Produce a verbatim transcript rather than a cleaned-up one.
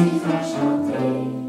and fresh all day.